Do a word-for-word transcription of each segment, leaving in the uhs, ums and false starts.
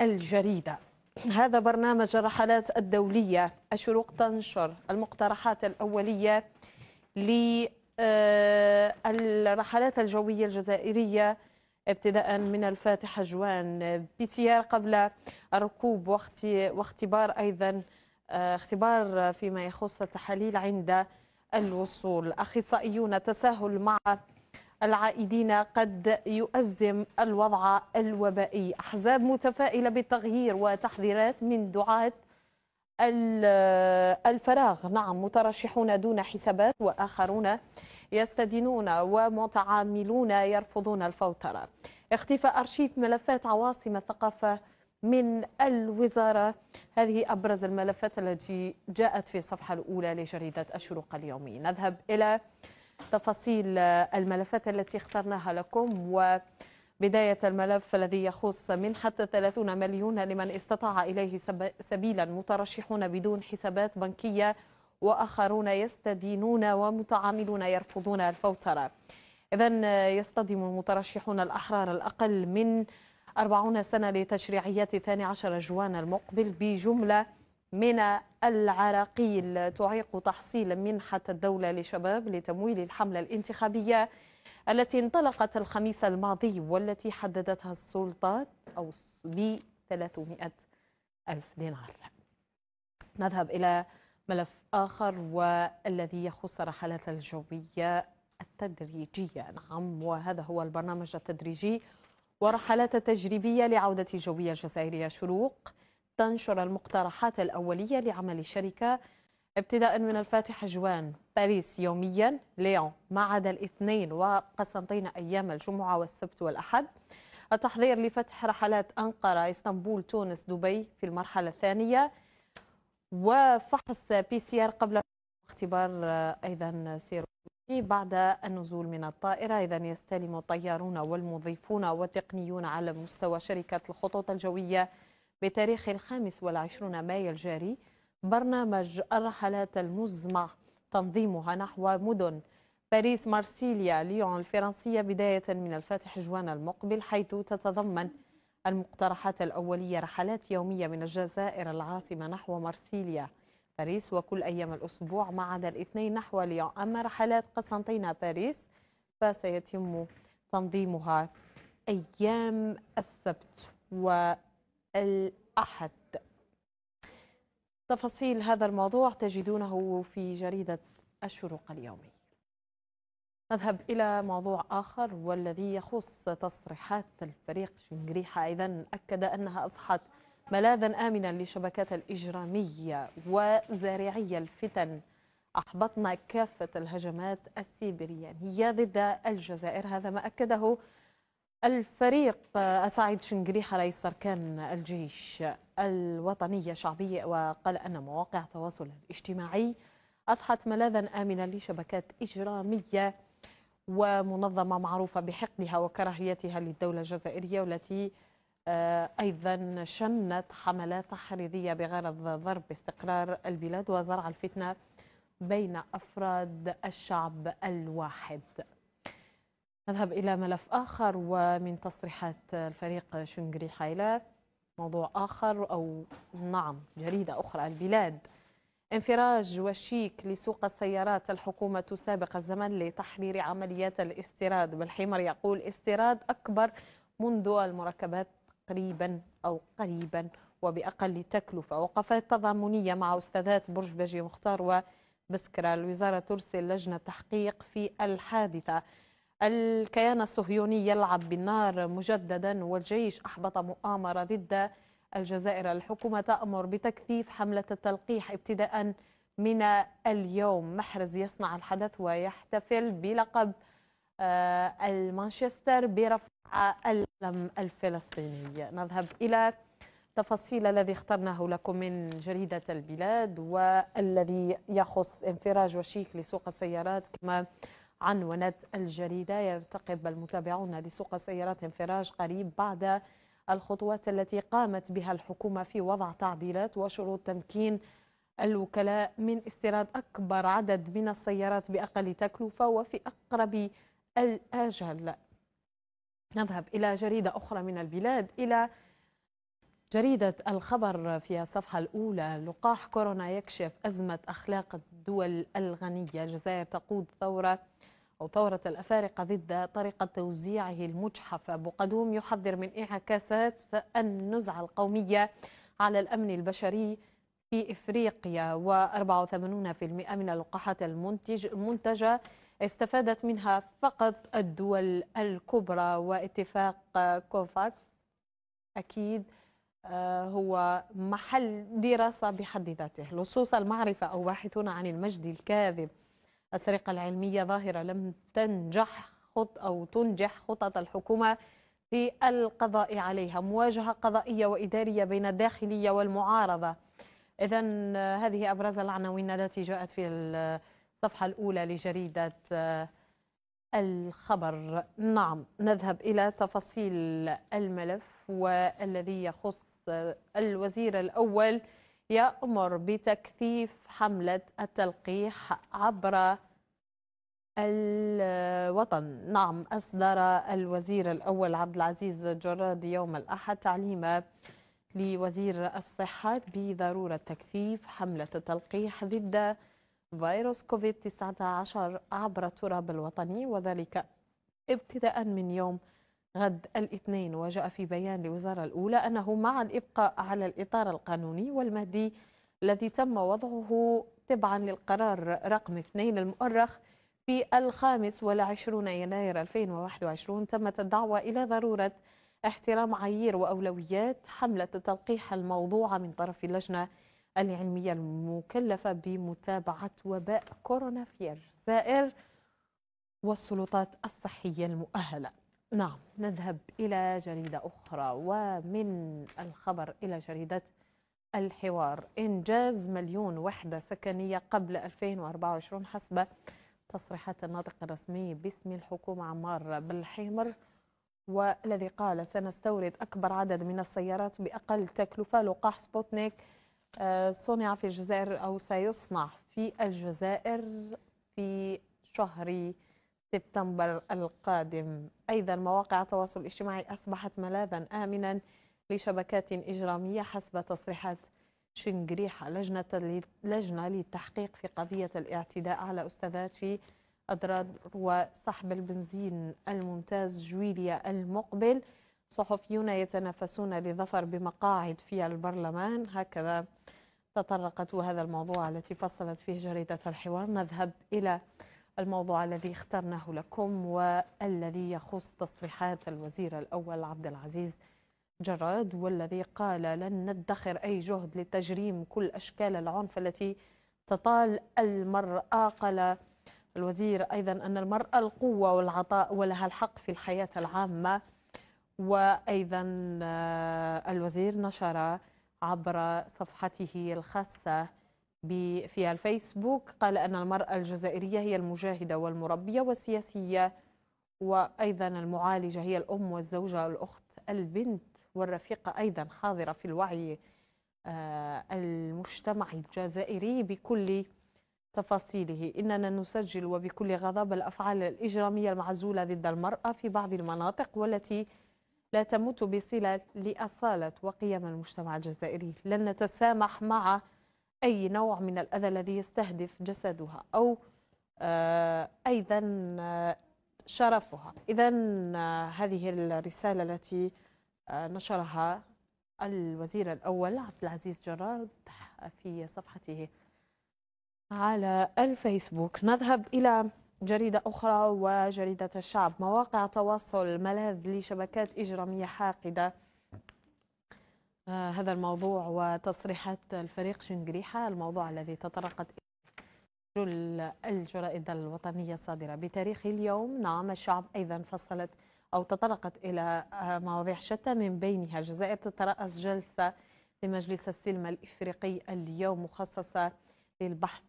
للجريدة. هذا برنامج الرحلات الدولية الشروق تنشر المقترحات الأولية للرحلات الجوية الجزائرية ابتداء من الفاتحة جوان بتيار قبل الركوب واختبار أيضا اختبار فيما يخص التحاليل عند الوصول. أخصائيون تساهل مع العائدين قد يؤزم الوضع الوبائي. أحزاب متفائلة بالتغيير وتحذيرات من دعاة الفراغ. نعم، مترشحون دون حسابات وآخرون يستدينون ومتعاملون يرفضون الفوترة. اختفاء أرشيف ملفات عواصم الثقافة من الوزارة، هذه أبرز الملفات التي جاءت في الصفحة الأولى لجريدة الشروق اليومي. نذهب إلى تفاصيل الملفات التي اخترناها لكم، وبداية الملف الذي يخص منحة ثلاثين مليون لمن استطاع إليه سبيلا. مترشحون بدون حسابات بنكية وآخرون يستدينون ومتعاملون يرفضون الفوترة. إذن يصطدم المترشحون الأحرار الأقل من أربعين سنة لتشريعيات الثاني عشر جوان المقبل بجملة من العراقيل تعيق تحصيل منحة الدولة لشباب لتمويل الحملة الانتخابية التي انطلقت الخميس الماضي والتي حددتها السلطات أو ب ثلاثمائة ألف دينار. نذهب إلى ملف آخر والذي يخص رحلات الجوية التدريجية. نعم، وهذا هو البرنامج التدريجي ورحلات التجريبية لعودة الجوية الجزائرية. شروق تنشر المقترحات الأولية لعمل الشركة ابتداء من الفاتحة جوان، باريس يوميا، ليون ما عدا الاثنين وقسنطين أيام الجمعة والسبت والأحد. التحضير لفتح رحلات أنقرة، اسطنبول، تونس، دبي في المرحلة الثانية، وفحص بي سي آر قبل اختبار أيضا سيرولوجي بعد النزول من الطائرة. إذن يستلم الطيارون والمضيفون والتقنيون على مستوى شركة الخطوط الجوية بتاريخ الخامس والعشرون مايو الجاري برنامج الرحلات المزمع تنظيمها نحو مدن باريس، مارسيليا، ليون الفرنسية بداية من الفاتح جوان المقبل، حيث تتضمن المقترحات الأولية رحلات يومية من الجزائر العاصمة نحو مارسيليا، باريس وكل أيام الأسبوع ما عدا الاثنين نحو ليون. أما رحلات قسنطينة باريس فسيتم تنظيمها أيام السبت و الأحد. تفاصيل هذا الموضوع تجدونه في جريدة الشروق اليومي. نذهب إلى موضوع آخر والذي يخص تصريحات الفريق شنقريحة. إذن أكد أنها أصبحت ملاذا آمنا للشبكات الإجرامية وزارعي الفتن. أحبطنا كافة الهجمات السيبريانية ضد الجزائر، هذا ما أكده الفريق أسعد شنقريحة رئيس أركان الجيش الوطنية الشعبية، وقال أن مواقع التواصل الاجتماعي أصبحت ملاذا آمنا لشبكات إجرامية ومنظمة معروفة بحقدها وكراهيتها للدولة الجزائرية، والتي أيضا شنت حملات تحريضية بغرض ضرب استقرار البلاد وزرع الفتنة بين أفراد الشعب الواحد. نذهب إلى ملف آخر ومن تصريحات الفريق شنقريحة إلى موضوع آخر أو نعم جريدة أخرى، البلاد. انفراج وشيك لسوق السيارات، الحكومة تسابق الزمن لتحرير عمليات الاستيراد. بالحمر يقول استيراد أكبر منذ المركبات قريبا أو قريبا وبأقل تكلفة. وقفات تضامنية مع أستاذات برج باجي مختار وبسكرة. الوزارة ترسل لجنة تحقيق في الحادثة. الكيان الصهيوني يلعب بالنار مجددا. والجيش أحبط مؤامرة ضد الجزائر. الحكومة تأمر بتكثيف حملة التلقيح ابتداء من اليوم. محرز يصنع الحدث ويحتفل بلقب المانشستر برفع العلم الفلسطيني. نذهب إلى تفاصيل الذي اخترناه لكم من جريدة البلاد والذي يخص انفراج وشيك لسوق السيارات. كما عنونت الجريدة يرتقب المتابعون لسوق السيارات انفراج قريب بعد الخطوات التي قامت بها الحكومة في وضع تعديلات وشروط تمكين الوكلاء من استيراد أكبر عدد من السيارات بأقل تكلفة وفي أقرب الآجال. نذهب إلى جريدة أخرى من البلاد، إلى جريدة الخبر في الصفحة الأولى: لقاح كورونا يكشف أزمة أخلاق الدول الغنية. الجزائر تقود ثورة أو ثورة الأفارقة ضد طريقة توزيعه المجحف. أبو قدوم يحذر من انعكاسات النزعة القومية على الأمن البشري في إفريقيا. وأربعة وثمانين بالمئة من اللقاحات المنتج المنتجة استفادت منها فقط الدول الكبرى. واتفاق كوفاكس أكيد هو محل دراسة بحد ذاته. لصوص المعرفة أو باحثون عن المجد الكاذب. السرقة العلمية ظاهرة لم تنجح خط أو تنجح خطط الحكومة في القضاء عليها. مواجهة قضائية وإدارية بين الداخلية والمعارضة. إذن هذه أبرز العناوين التي جاءت في الصفحة الأولى لجريدة الخبر. نعم، نذهب إلى تفاصيل الملف، والذي يخص الوزير الأول يأمر بتكثيف حملة التلقيح عبر الوطن. نعم، أصدر الوزير الأول عبد العزيز جراد يوم الأحد تعليما لوزير الصحة بضرورة تكثيف حملة التلقيح ضد فيروس كوفيد تسعة عشر عبر التراب الوطني، وذلك ابتداء من يوم غد الاثنين. وجاء في بيان للوزارة الأولى أنه مع الإبقاء على الإطار القانوني والمهدي الذي تم وضعه تبعا للقرار رقم اثنين المؤرخ في الخامس والعشرون يناير ألفين وواحد وعشرين، تمت الدعوة إلى ضرورة احترام معايير وأولويات حملة التلقيح الموضوعة من طرف اللجنة العلمية المكلفة بمتابعة وباء كورونا في الجزائر والسلطات الصحية المؤهلة. نعم، نذهب إلى جريدة أخرى، ومن الخبر إلى جريدة الحوار. إنجاز مليون وحدة سكنية قبل ألفين وأربعة وعشرين حسب تصريحات الناطق الرسمي باسم الحكومة عمار بلحمر، والذي قال: سنستورد أكبر عدد من السيارات بأقل تكلفة. لقاح سبوتنيك صنع في الجزائر أو سيصنع في الجزائر في شهر سبتمبر القادم. أيضا مواقع التواصل الاجتماعي أصبحت ملاذا آمنا لشبكات إجرامية حسب تصريحات شنقريحة. لجنة لجنة للتحقيق في قضية الاعتداء على أستاذات في أدرار وسحب البنزين الممتاز جويليا المقبل. صحفيون يتنافسون لظفر بمقاعد في البرلمان. هكذا تطرقت هذا الموضوع التي فصلت فيه جريدة الحوار. نذهب إلى الموضوع الذي اخترناه لكم، والذي يخص تصريحات الوزير الأول عبد العزيز جراد، والذي قال: لن ندخر أي جهد لتجريم كل أشكال العنف التي تطال المرأة. قال الوزير أيضا أن المرأة القوة والعطاء ولها الحق في الحياة العامة. وأيضا الوزير نشر عبر صفحته الخاصة في الفيسبوك، قال أن المرأة الجزائرية هي المجاهدة والمربية والسياسية، وأيضا المعالجة، هي الأم والزوجة والأخت البنت والرفيقة، أيضا حاضرة في الوعي المجتمعي الجزائري بكل تفاصيله. إننا نسجل وبكل غضب الأفعال الإجرامية المعزولة ضد المرأة في بعض المناطق، والتي لا تمت بصلة لأصالة وقيم المجتمع الجزائري. لن نتسامح مع أي نوع من الأذى الذي يستهدف جسدها أو أيضا شرفها. إذن هذه الرسالة التي نشرها الوزير الأول عبد العزيز جراد في صفحته على الفيسبوك. نذهب إلى جريدة أخرى، وجريدة الشعب. مواقع تواصل ملاذ لشبكات إجرامية حاقدة. آه هذا الموضوع وتصريحات الفريق شنقريحة، الموضوع الذي تطرقت إلى الجرائد الوطنية الصادرة بتاريخ اليوم. نعم، الشعب أيضا فصلت أو تطرقت إلى مواضيع شتى، من بينها: الجزائر تترأس جلسة لمجلس السلم الإفريقي اليوم مخصصة للبحث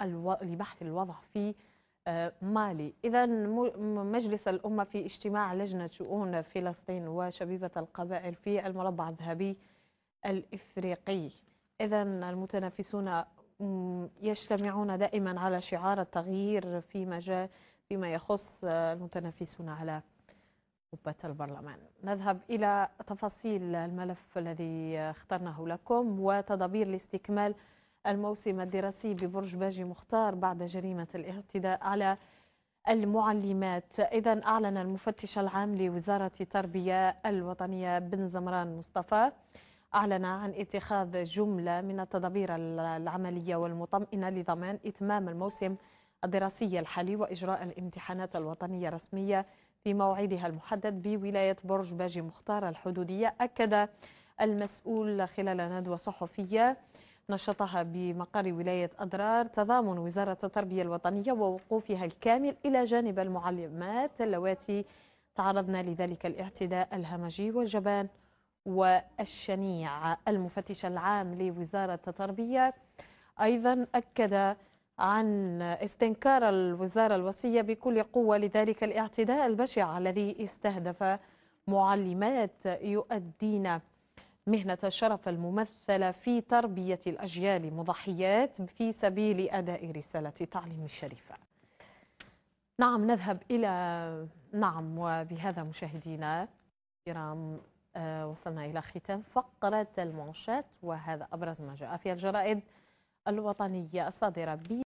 الو... لبحث الوضع في مالي. إذا مجلس الأمة في اجتماع لجنة شؤون فلسطين وشبيبة القبائل في المربع الذهبي الإفريقي. إذا المتنافسون يجتمعون دائما على شعار التغيير في مجال فيما يخص المتنافسون على قبة البرلمان. نذهب إلى تفاصيل الملف الذي اخترناه لكم. وتدابير لاستكمال الموسم الدراسي ببرج باجي مختار بعد جريمة الاعتداء على المعلمات. إذن أعلن المفتش العام لوزارة التربية الوطنية بن زمران مصطفى أعلن عن اتخاذ جملة من التدابير العملية والمطمئنة لضمان إتمام الموسم الدراسي الحالي وإجراء الامتحانات الوطنية الرسمية في موعدها المحدد بولاية برج باجي مختار الحدودية. أكد المسؤول خلال ندوة صحفية نشطها بمقر ولاية أدرار تضامن وزارة التربية الوطنية ووقوفها الكامل إلى جانب المعلمات اللواتي تعرضن لذلك الاعتداء الهمجي والجبان والشنيع. المفتش العام لوزارة التربية أيضا أكد عن استنكار الوزارة الوصية بكل قوة لذلك الاعتداء البشع الذي استهدف معلمات يؤدين مهنة الشرف الممثلة في تربية الأجيال مضحيات في سبيل أداء رسالة التعليم الشريفة. نعم نذهب إلى نعم وبهذا مشاهدينا الكرام وصلنا إلى ختام فقرة المنشات وهذا أبرز ما جاء في الجرائد الوطنية الصادرة